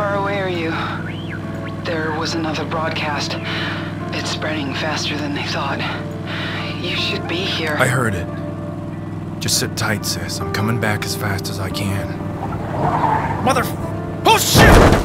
far away are you? There was another broadcast. It's spreading faster than they thought. You should be here. I heard it. Just sit tight, sis. I'm coming back as fast as I can. Oh, shit!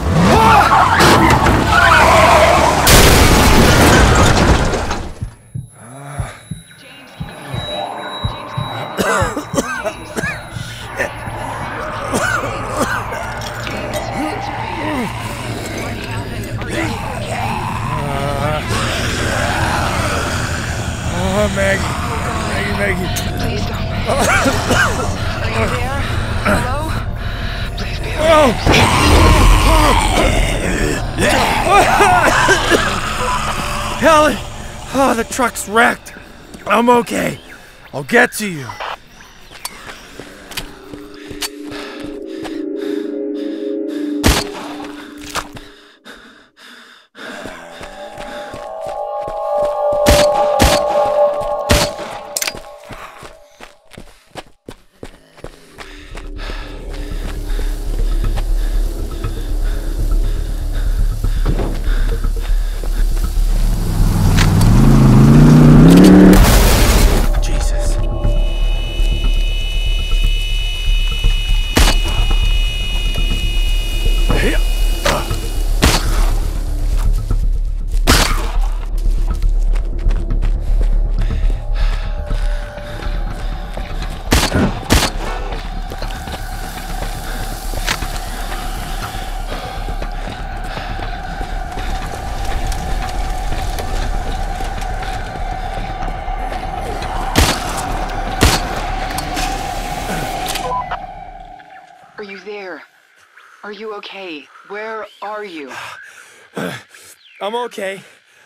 Helen! Oh, the truck's wrecked. I'm okay. I'll get to you. Are you okay? Where are you? I'm okay.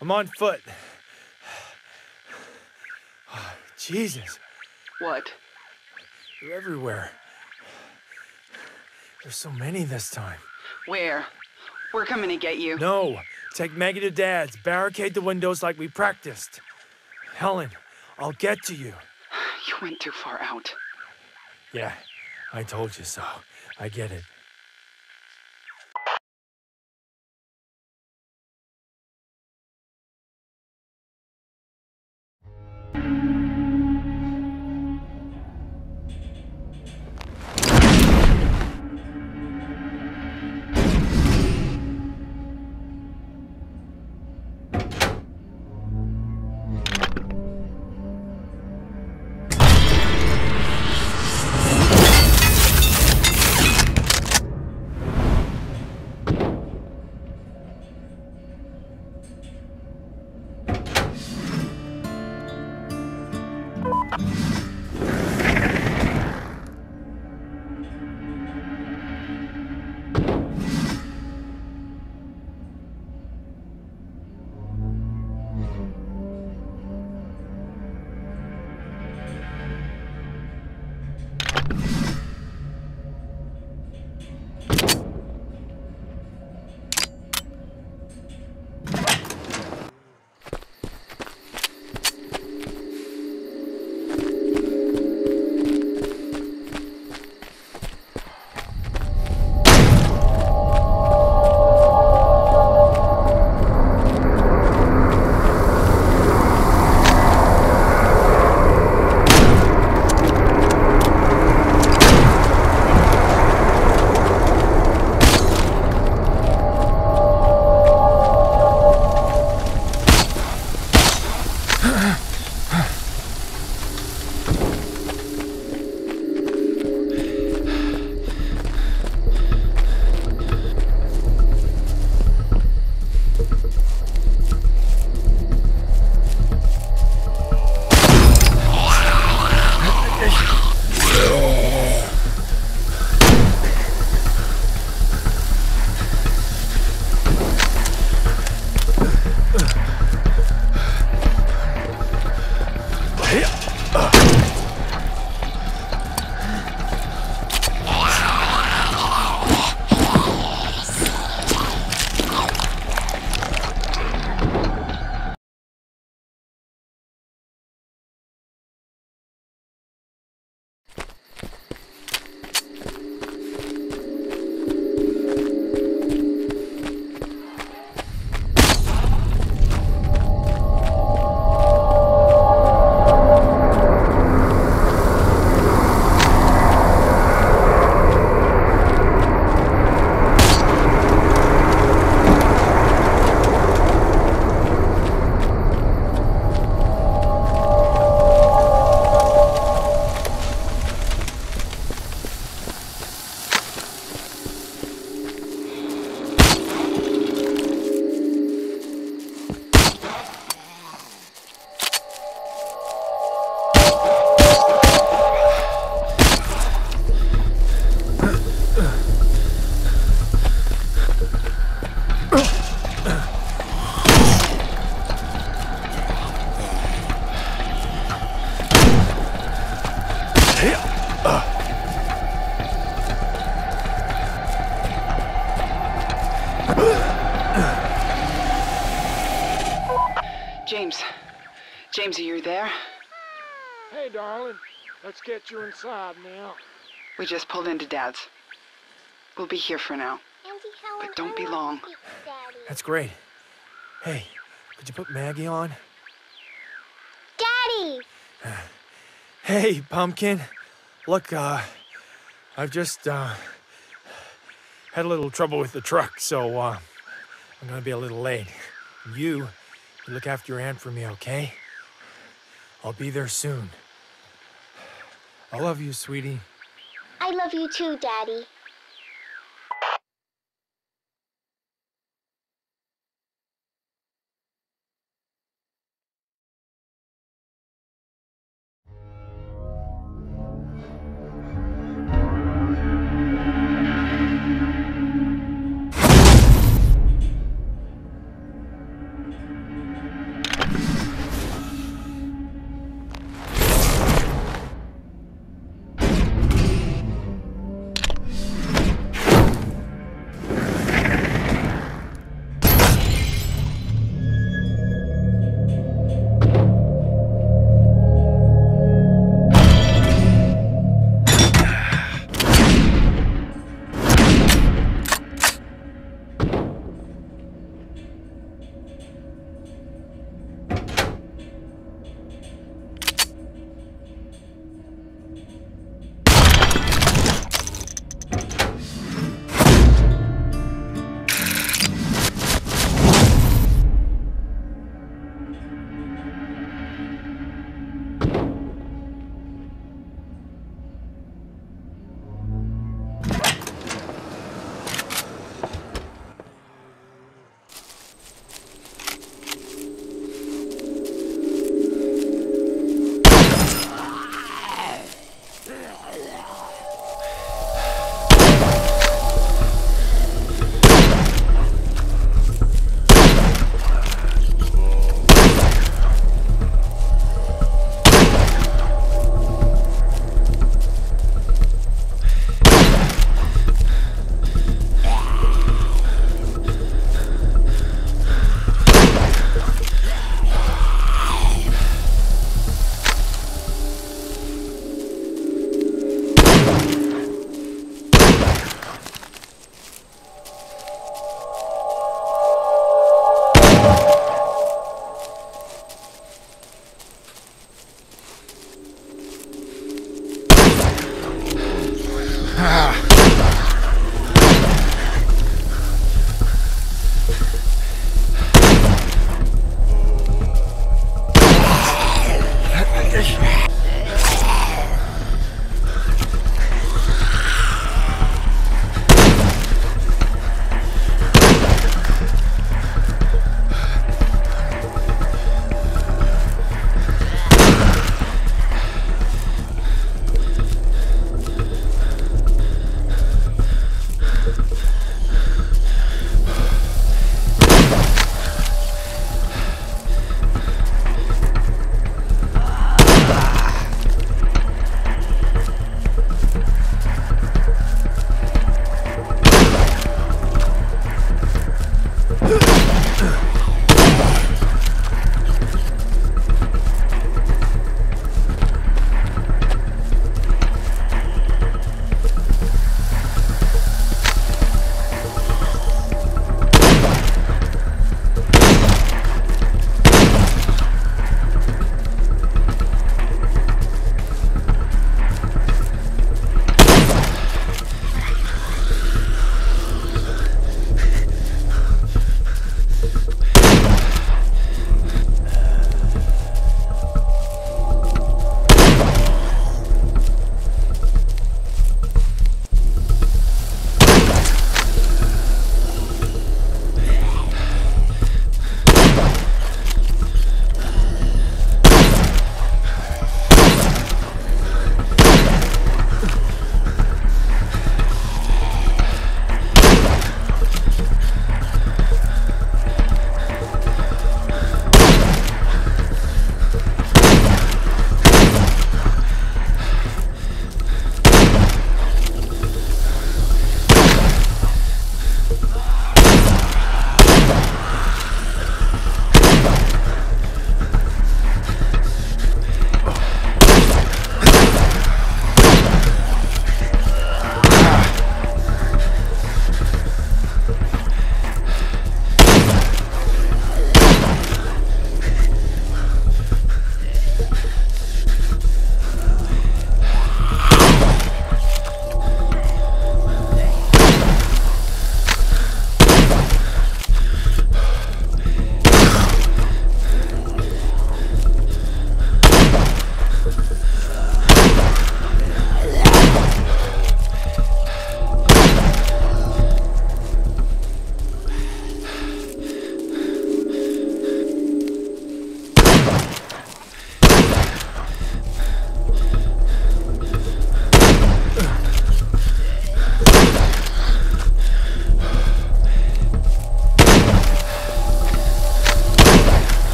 I'm on foot. Oh, Jesus. What? You're everywhere. There's so many this time. Where? We're coming to get you. No. Take Maggie to Dad's. Barricade the windows like we practiced. Helen, I'll get to you. You went too far out. Yeah, I told you so. I get it. Hey, darling, let's get you inside now. We just pulled into Dad's. We'll be here for now. But don't be long. That's great. Hey, could you put Maggie on? Daddy! Hey, Pumpkin. Look, I've just, had a little trouble with the truck, so, I'm gonna be a little late. You look after your aunt for me, okay? I'll be there soon. I love you, sweetie. I love you too, Daddy.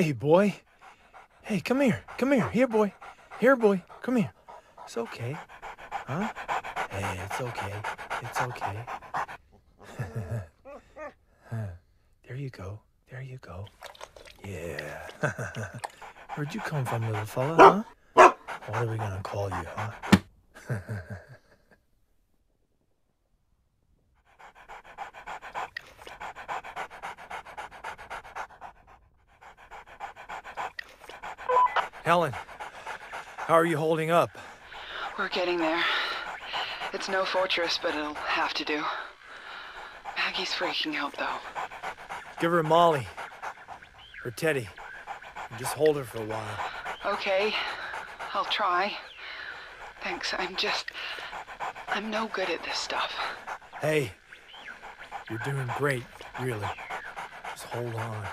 Hey, boy. Hey, come here. Come here. Here, boy. Here, boy. Come here. It's okay. Huh? Hey, it's okay. It's okay. There you go. There you go. Yeah. Where'd you come from, little fella, huh? What are we gonna call you, huh? Helen, how are you holding up? We're getting there. It's no fortress, but it'll have to do. Maggie's freaking out, though. Give her Molly. Or Teddy. Just hold her for a while. Okay. I'll try. Thanks. I'm no good at this stuff. Hey. You're doing great, really. Just hold on.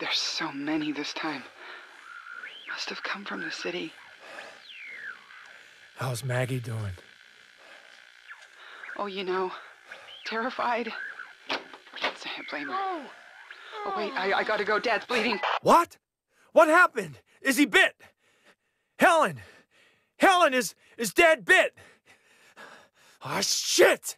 There's so many this time. Must have come from the city. How's Maggie doing? Oh, you know, terrified. Can't blame her. Oh wait, I gotta go. Dad's bleeding. What? What happened? Is he bit? Helen! Helen, is Dad bit? Ah, shit!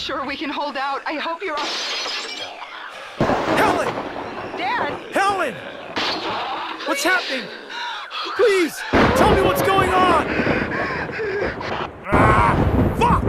sure we can hold out. I hope you're all... Helen! Dad! Helen! Please. What's happening? Please, tell me what's going on! Fuck!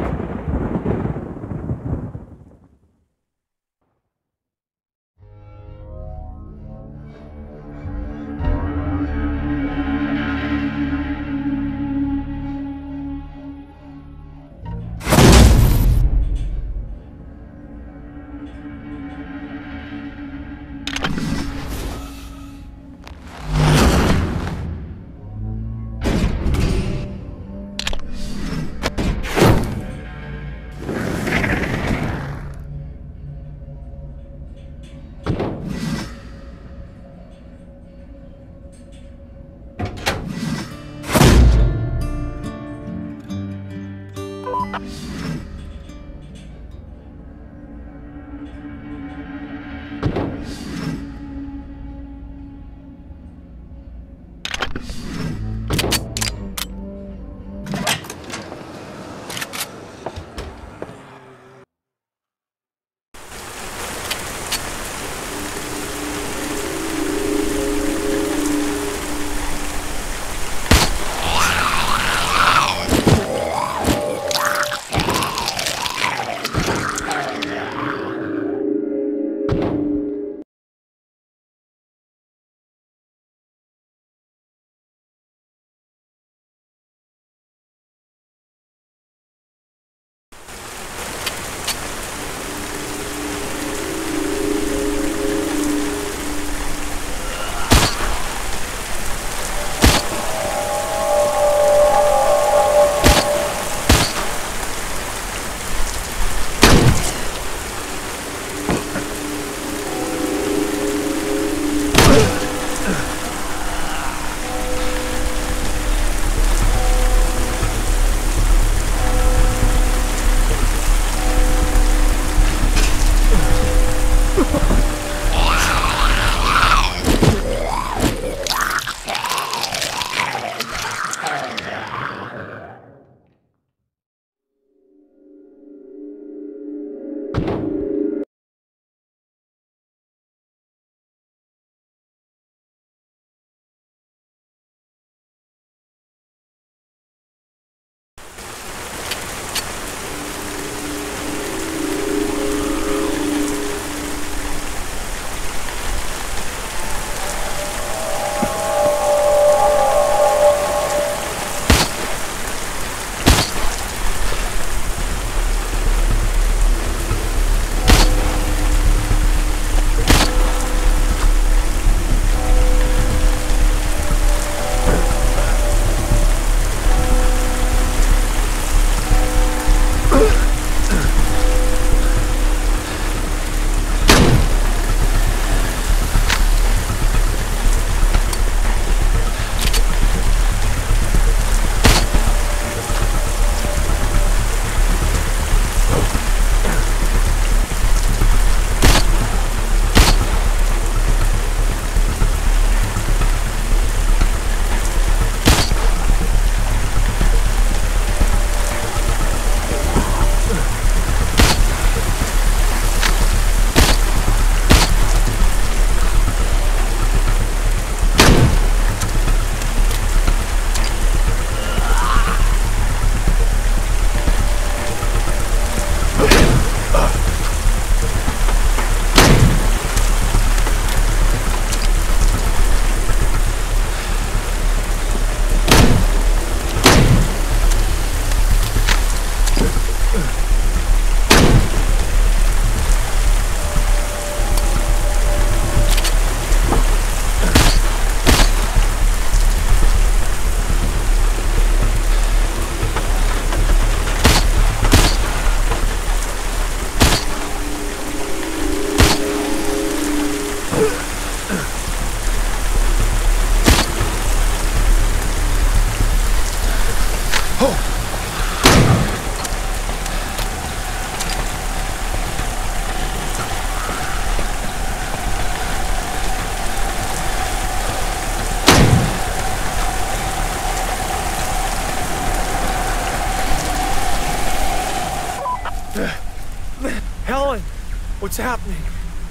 what's happening.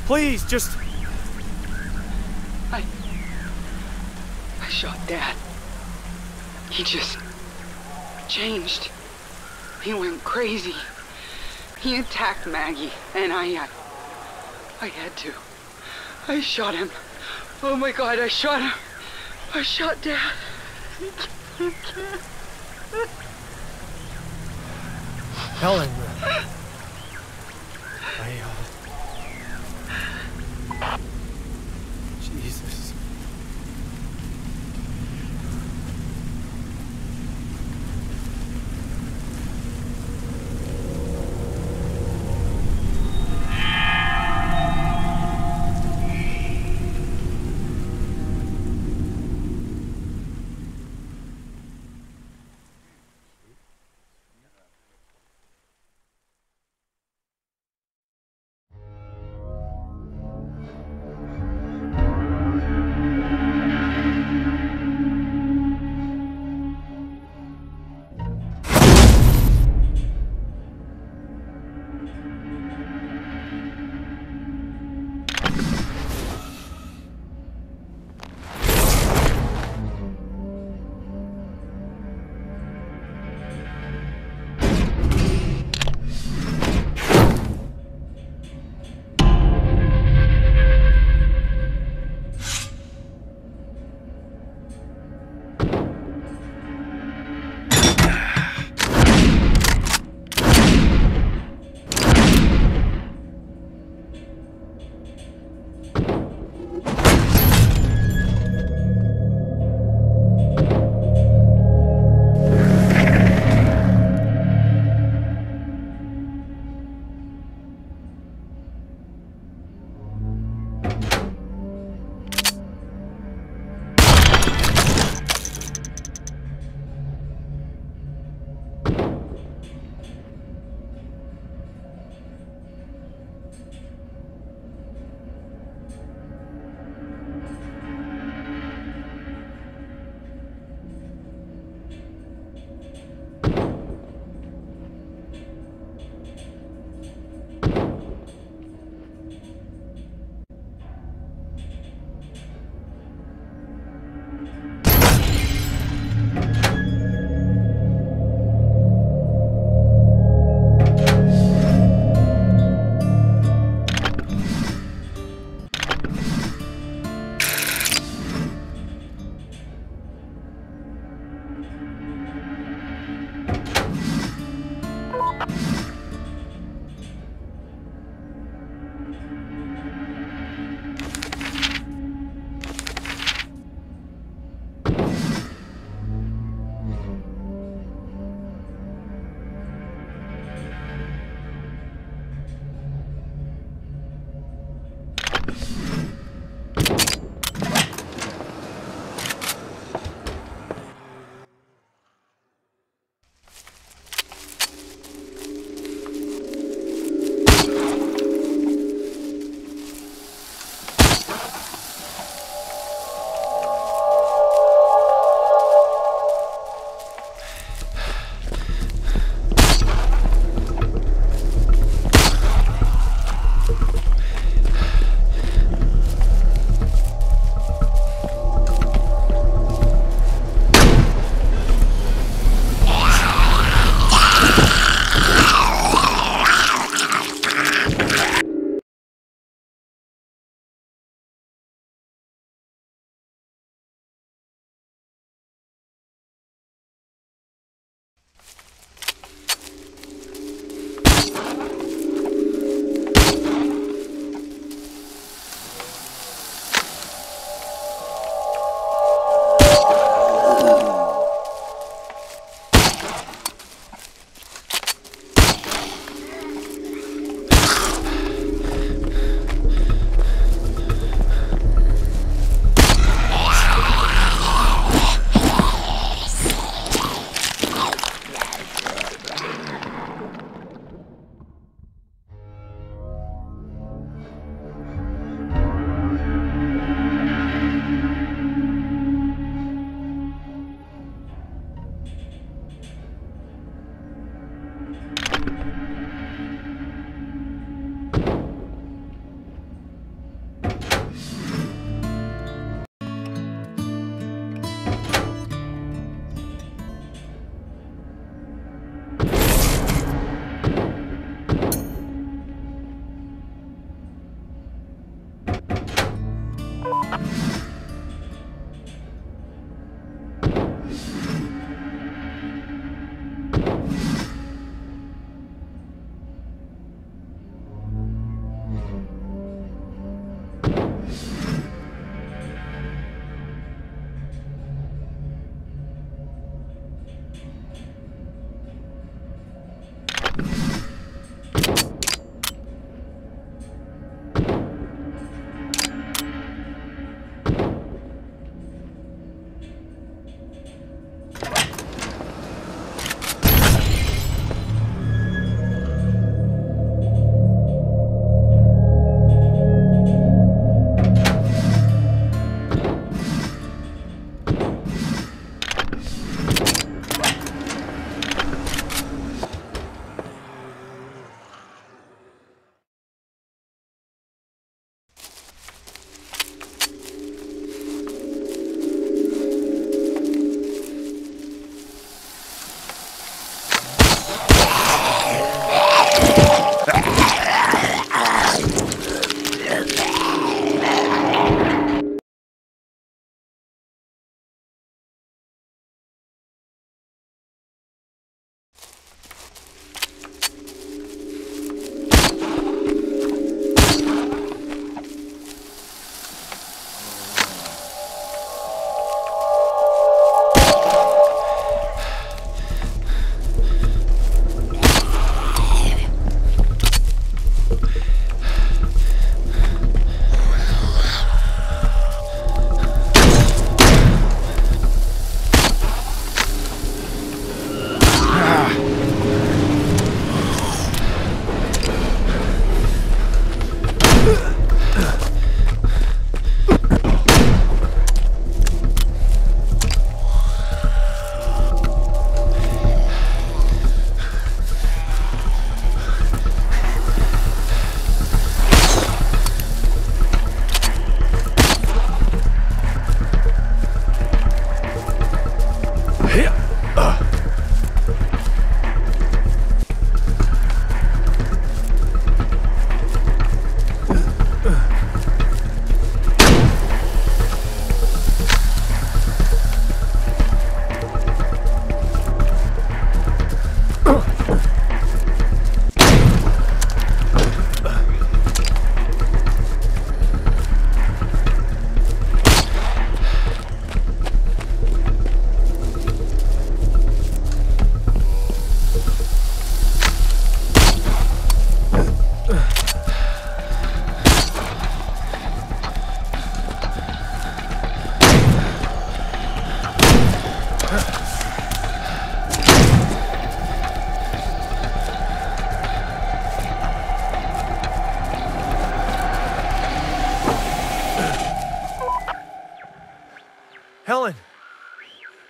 Please, just... I shot Dad. He just... changed. He went crazy. He attacked Maggie, and I had to. I shot him. Oh my God, I shot him. I shot Dad. Helen, Jesus.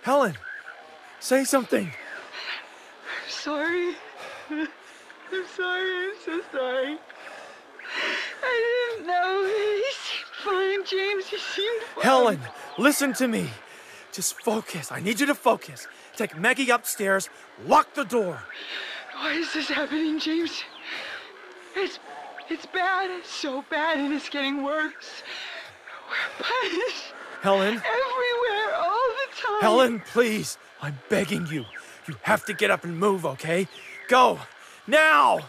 Helen, say something. I'm sorry. I'm sorry. I'm so sorry. I didn't know. He seemed fine, James. He seemed fine. Helen, listen to me. Just focus. I need you to focus. Take Maggie upstairs. Lock the door. Why is this happening, James? It's bad. It's so bad, and it's getting worse. We're punished. Helen. Everywhere, all the time. Helen, please. I'm begging you. You have to get up and move, okay? Go. Now!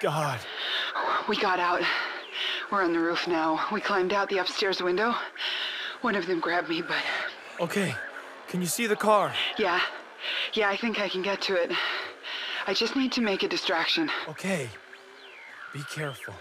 God. We got out. We're on the roof now. We climbed out the upstairs window. One of them grabbed me, but... Okay. Can you see the car? Yeah. Yeah, I think I can get to it. I just need to make a distraction. Okay. Be careful.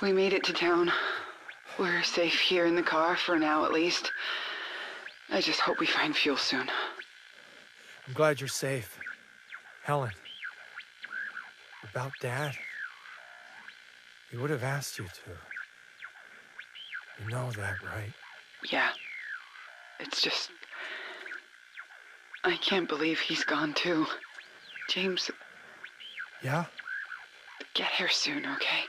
We made it to town. We're safe here in the car, for now at least. I just hope we find fuel soon. I'm glad you're safe. Helen, about Dad? He would have asked you to. You know that, right? Yeah. It's just... I can't believe he's gone too. James... Yeah? Get here soon, okay?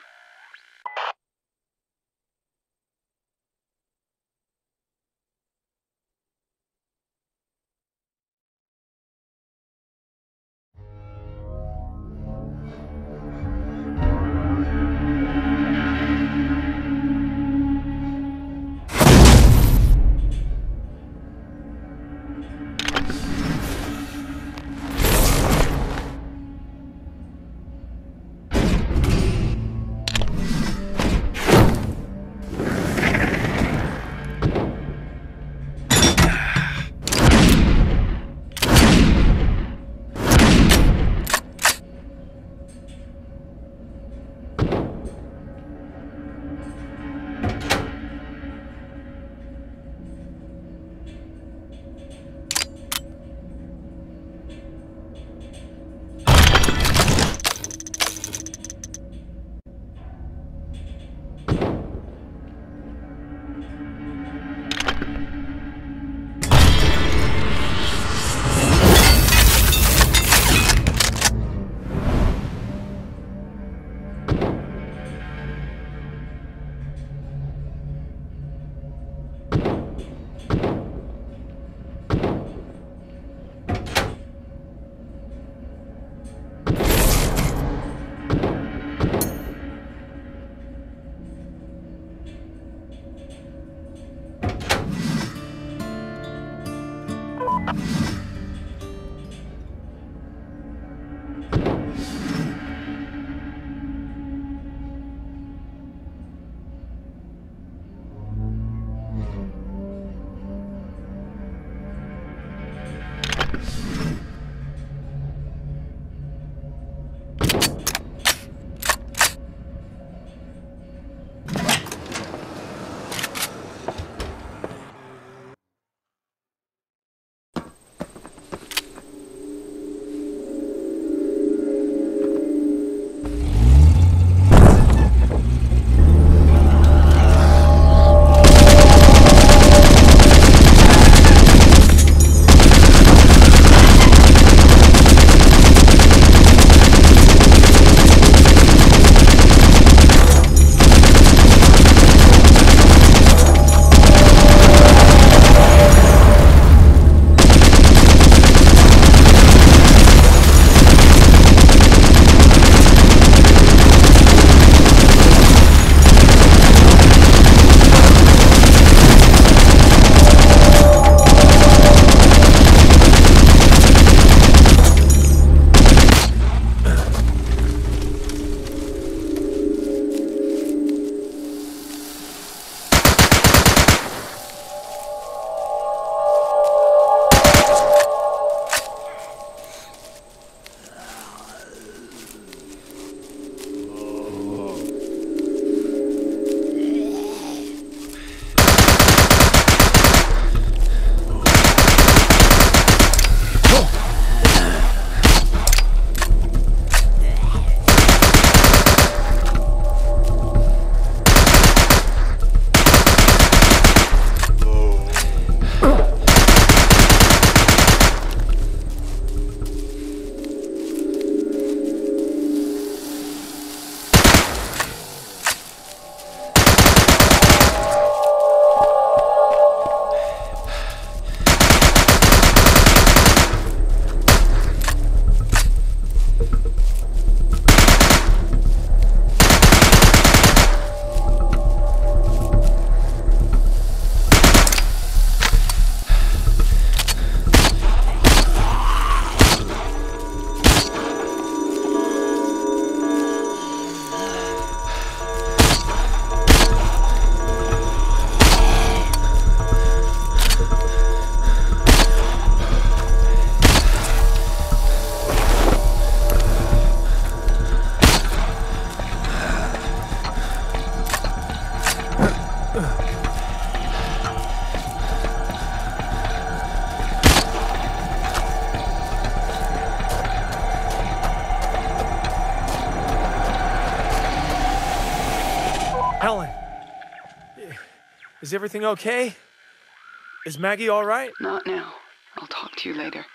Is everything okay? Is Maggie all right? Not now. I'll talk to you later.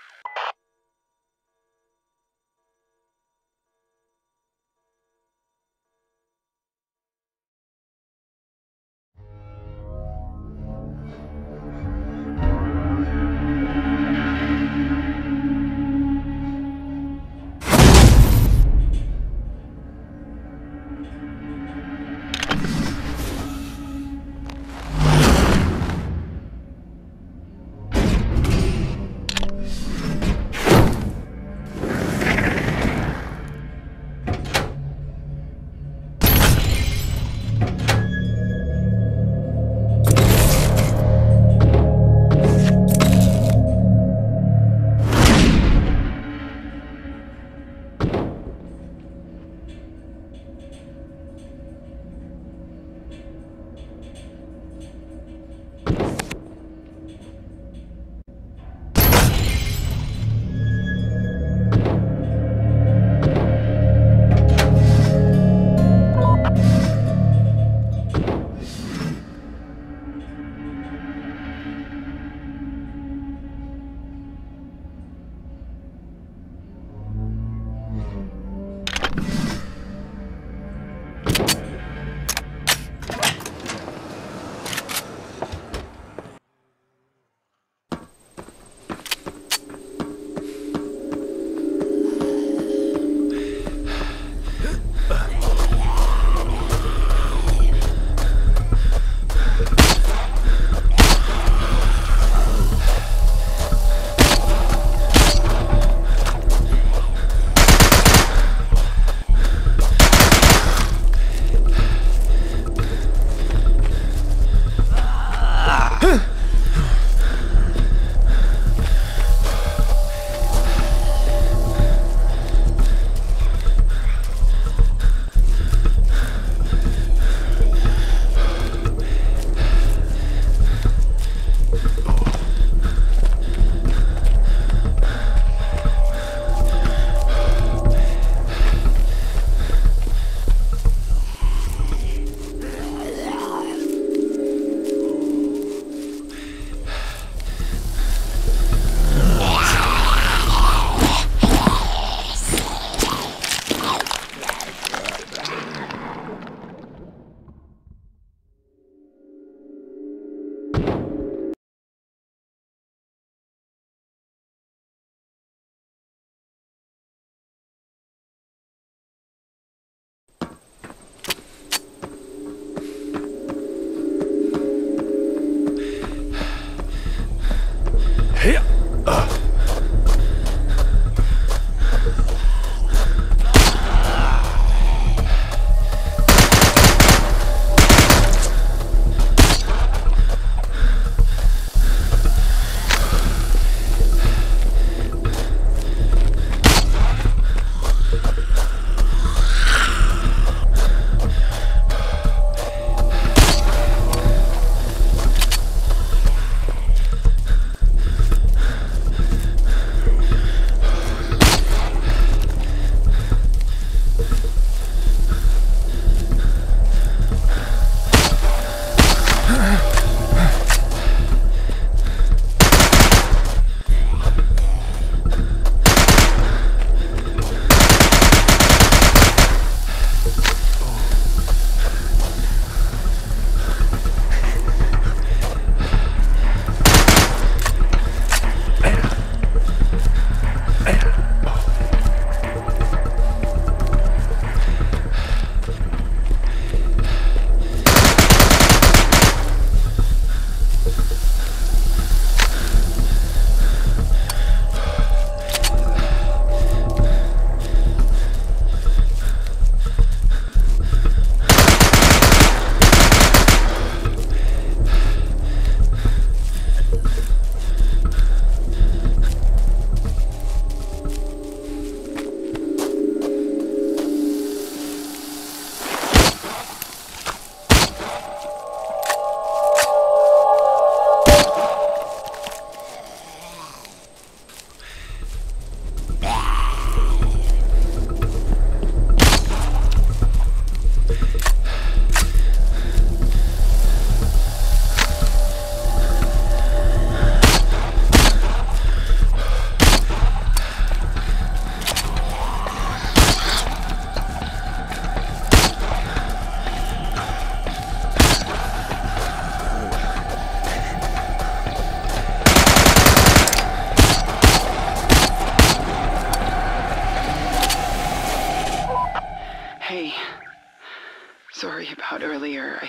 earlier.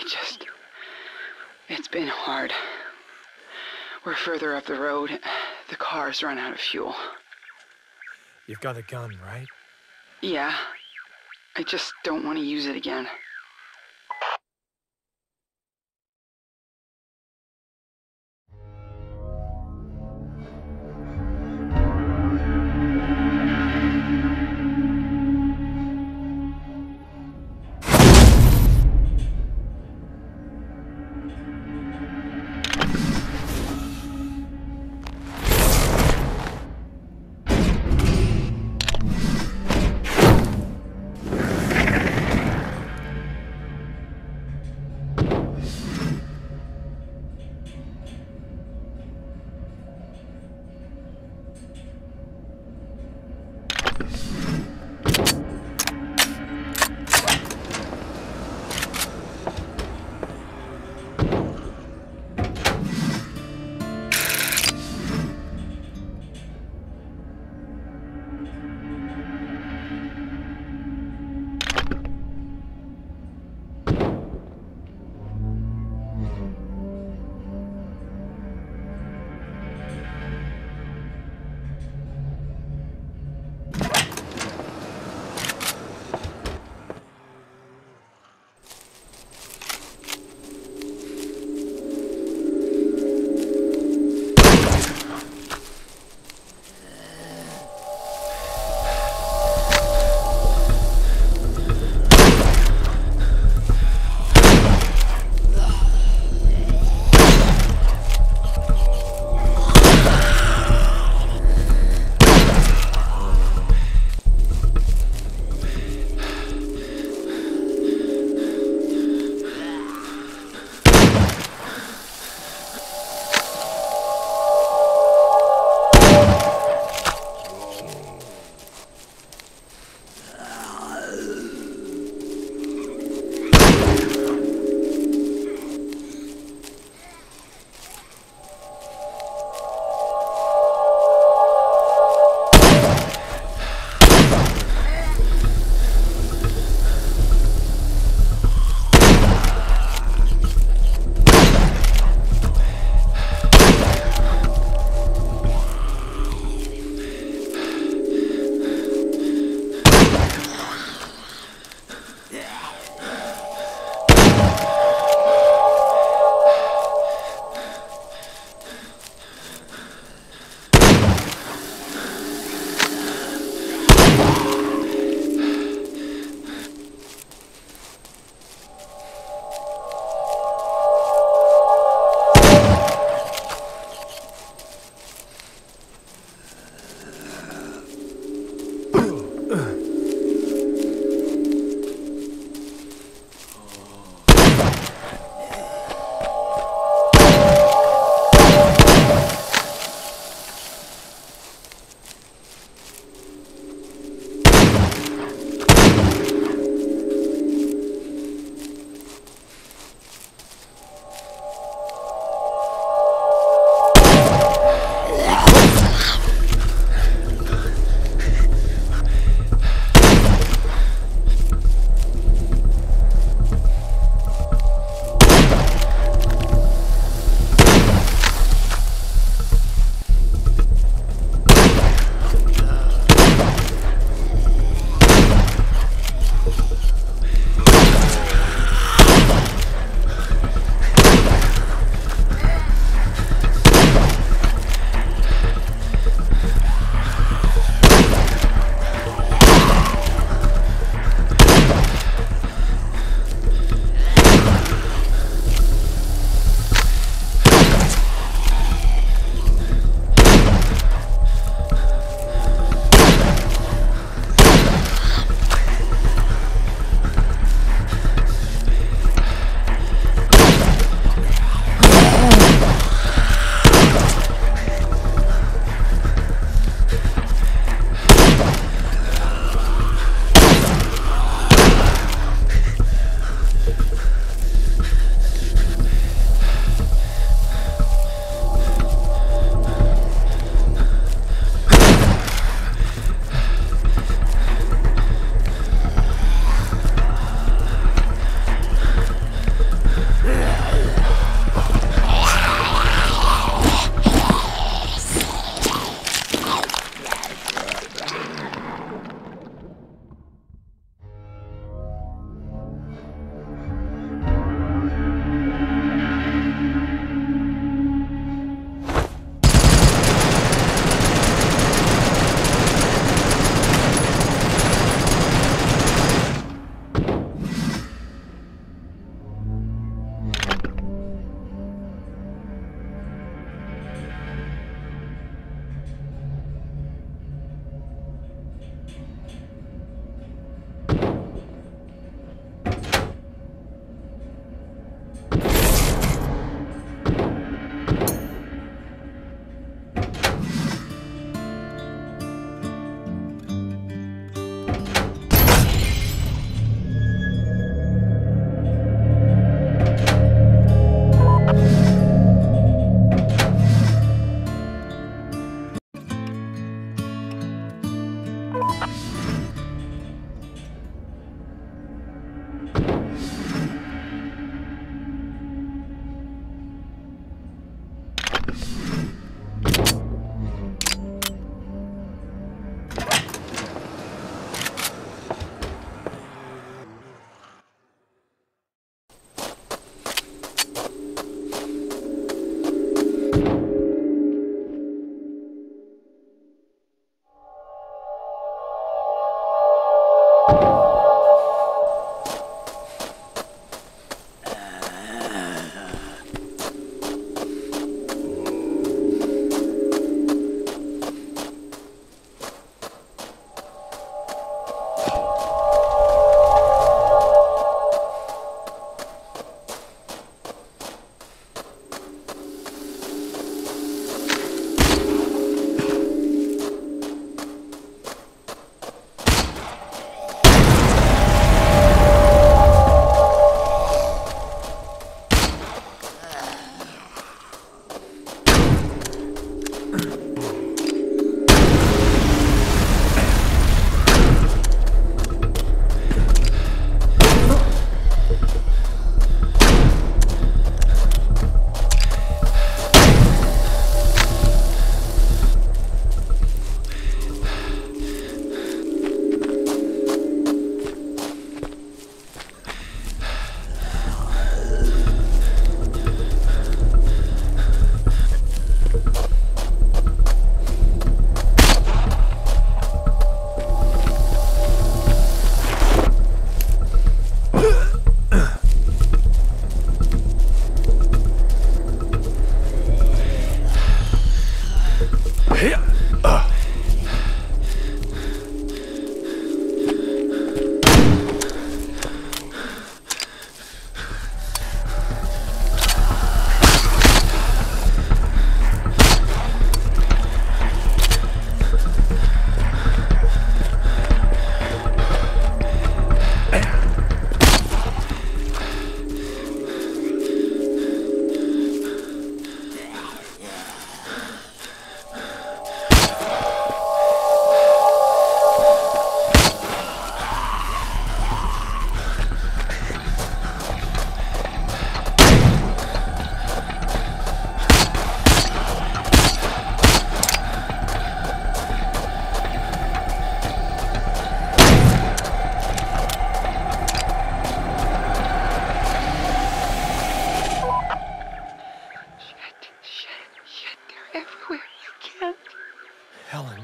It's been hard. We're further up the road. The car's run out of fuel. You've got a gun, right? Yeah. I just don't want to use it again.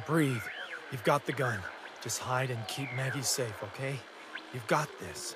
Breathe. You've got the gun. Just hide and keep Maggie safe, okay? You've got this.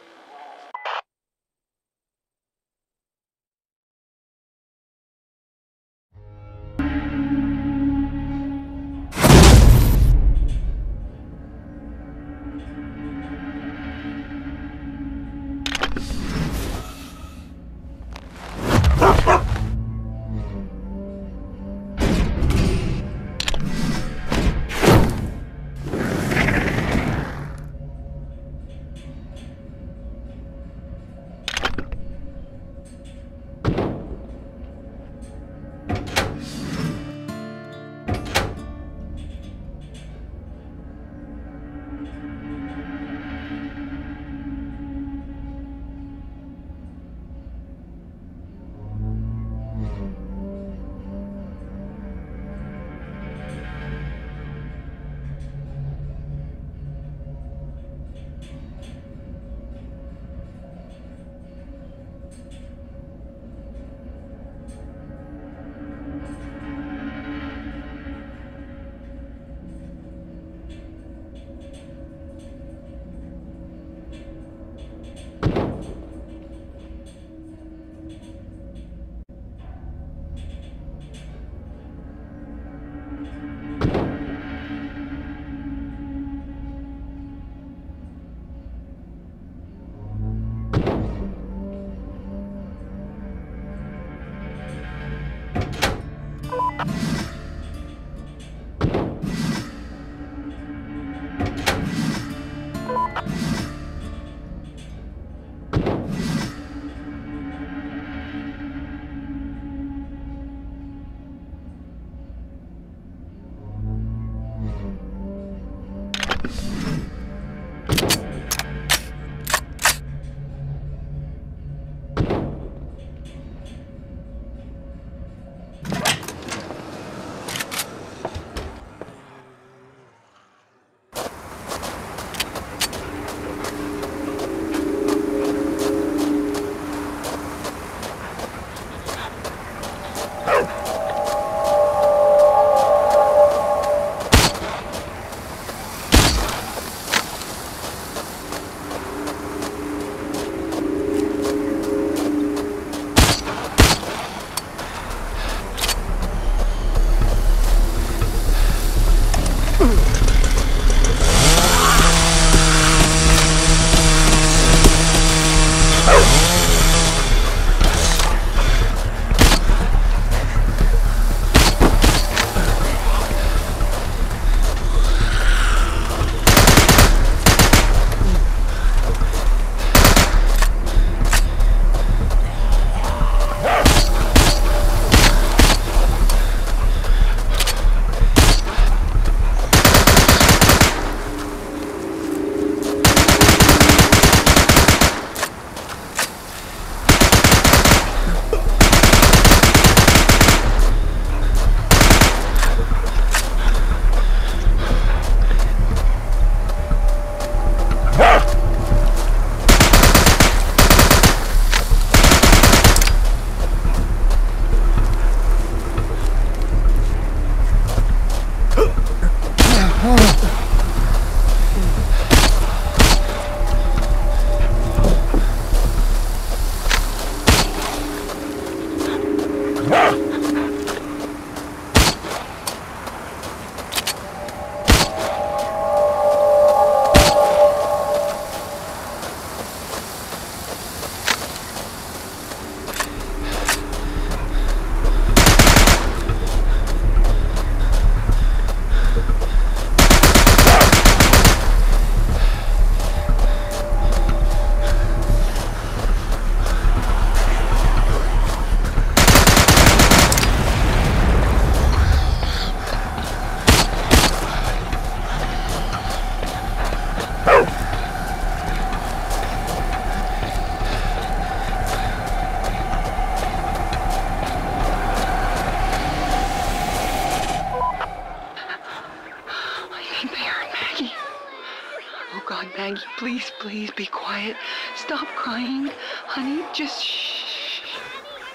James, please, please be quiet. Stop crying. Honey, just shh.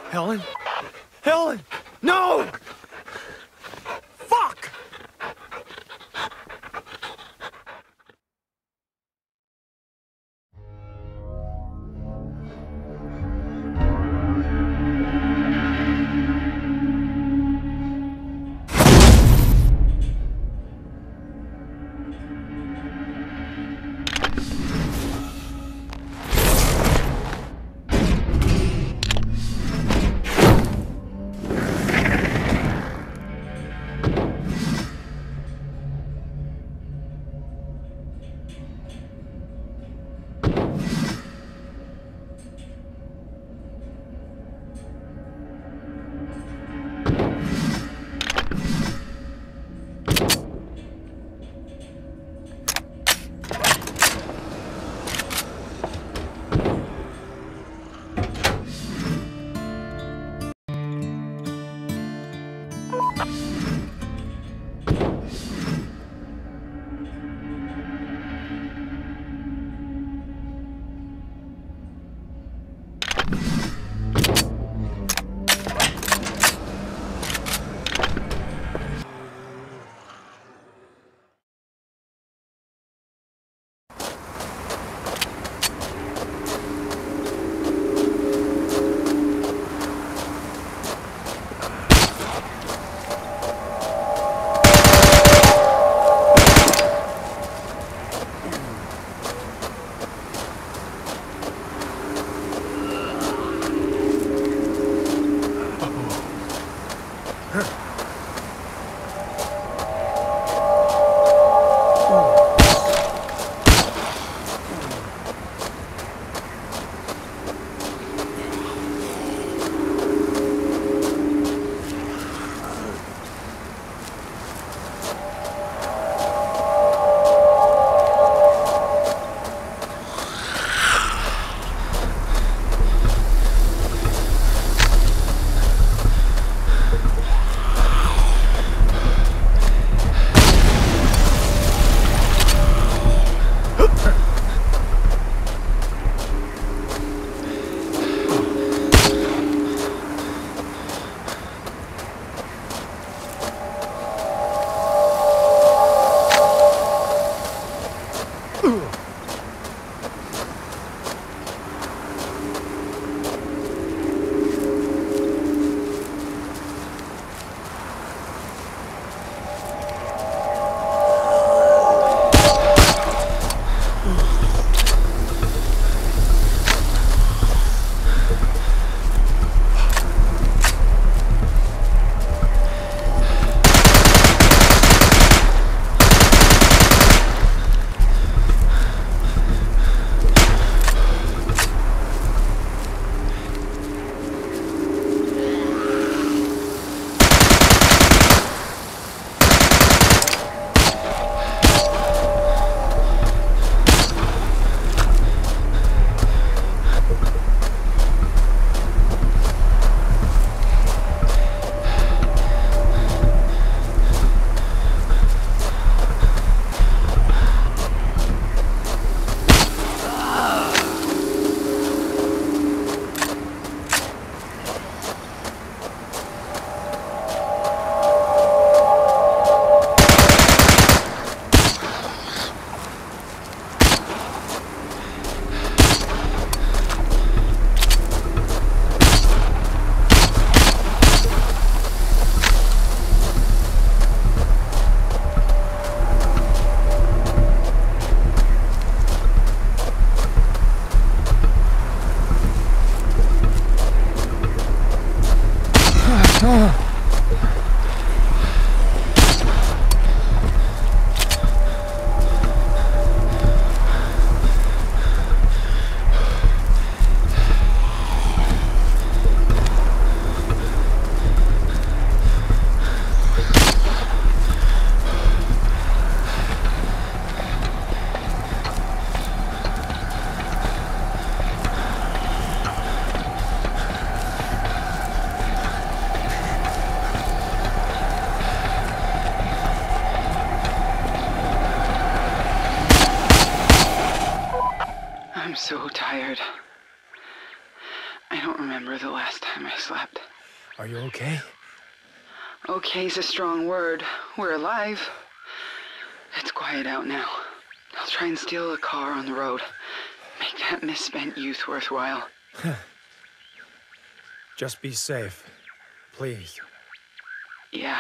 Helen? Helen! No! Fuck! tired. I don't remember the last time I slept. Are you okay? Okay's a strong word. We're alive. It's quiet out now. I'll try and steal a car on the road. Make that misspent youth worthwhile. Just be safe, please. Yeah.